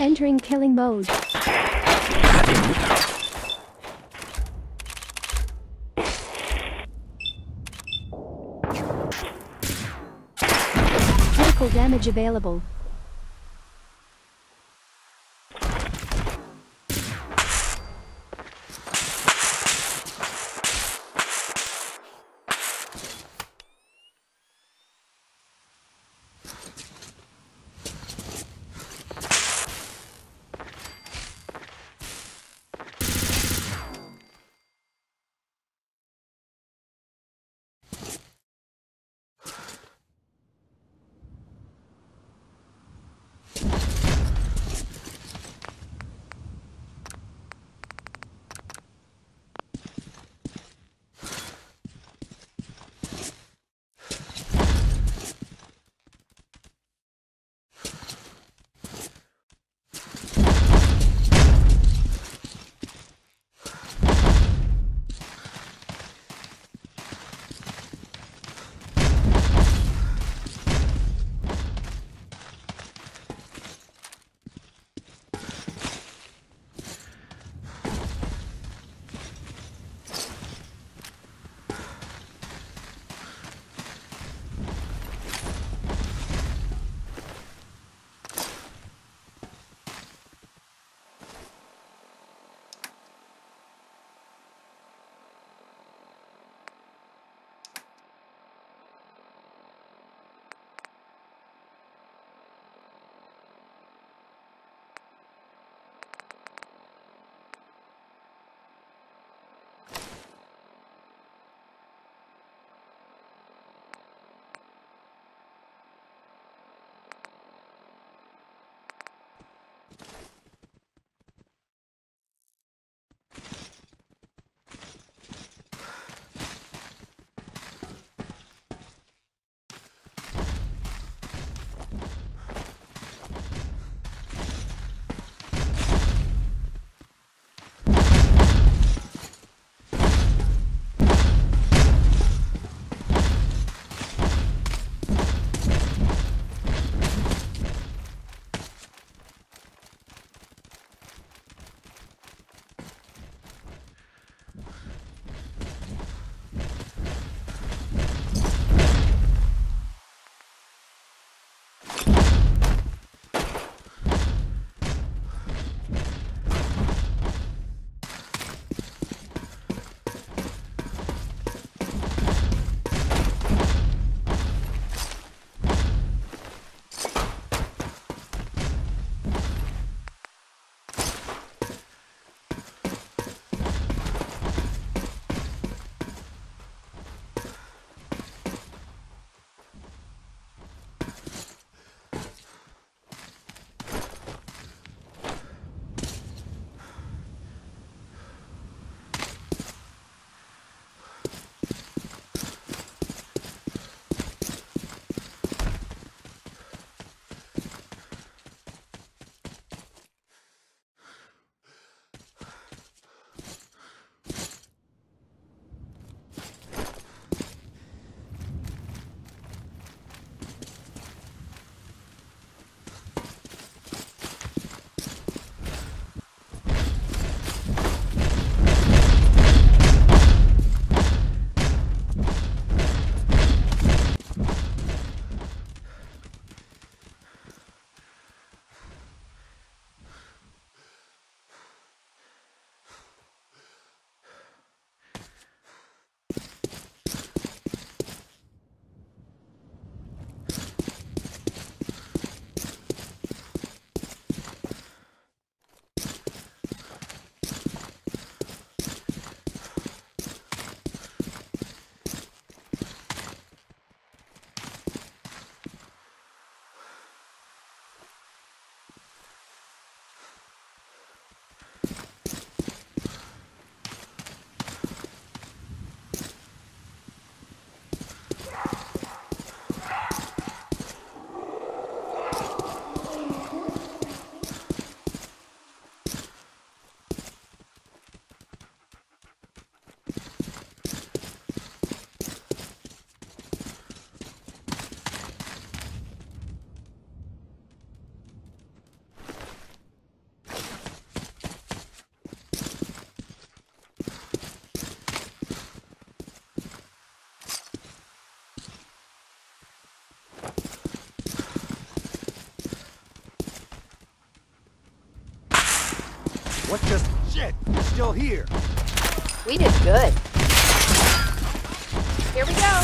Entering killing mode. Critical damage available. What the shit? We're still here. We did good. Here we go.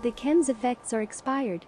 The Ken's effects are expired.